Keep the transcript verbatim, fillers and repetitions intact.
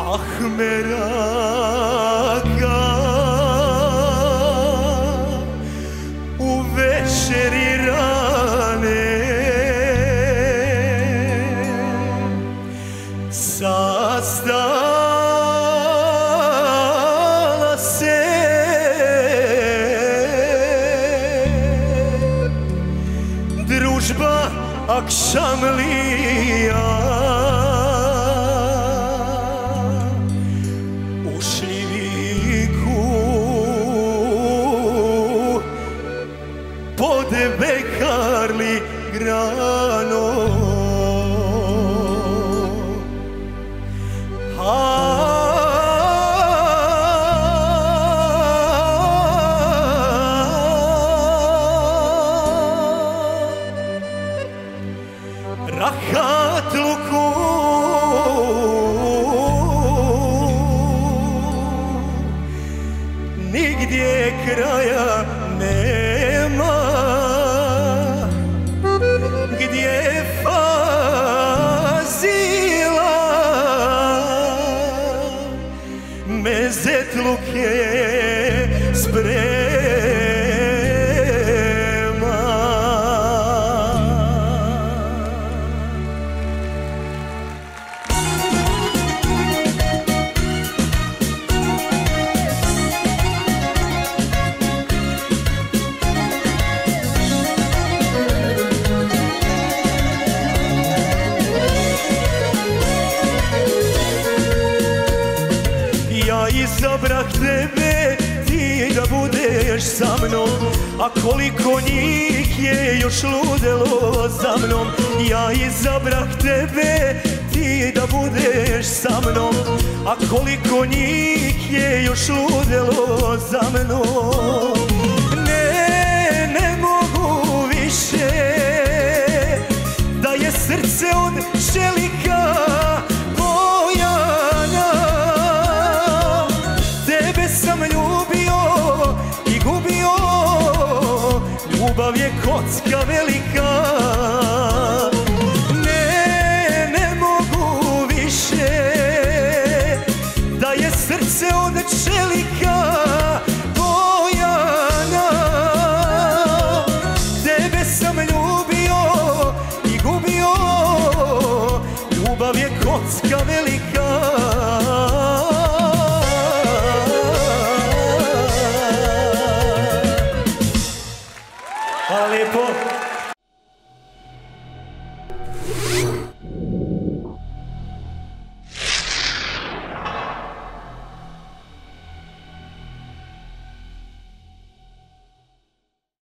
Ah meraka u večeri rane, sazdala se družba akşamlija. Pod bekarli grano, ah, rahat luku nigdje kraja ne. Luke sprema. Ja izabrah tebe, ti da budeš sa mnom, a koliko njih je još ludelo za mnom. Ja izabrah tebe, ti da budeš sa mnom, a koliko njih je još ludelo za mnom. Ne, ne mogu više, da je srce od čelika ljubio i gubio, ljubav je kocka velika.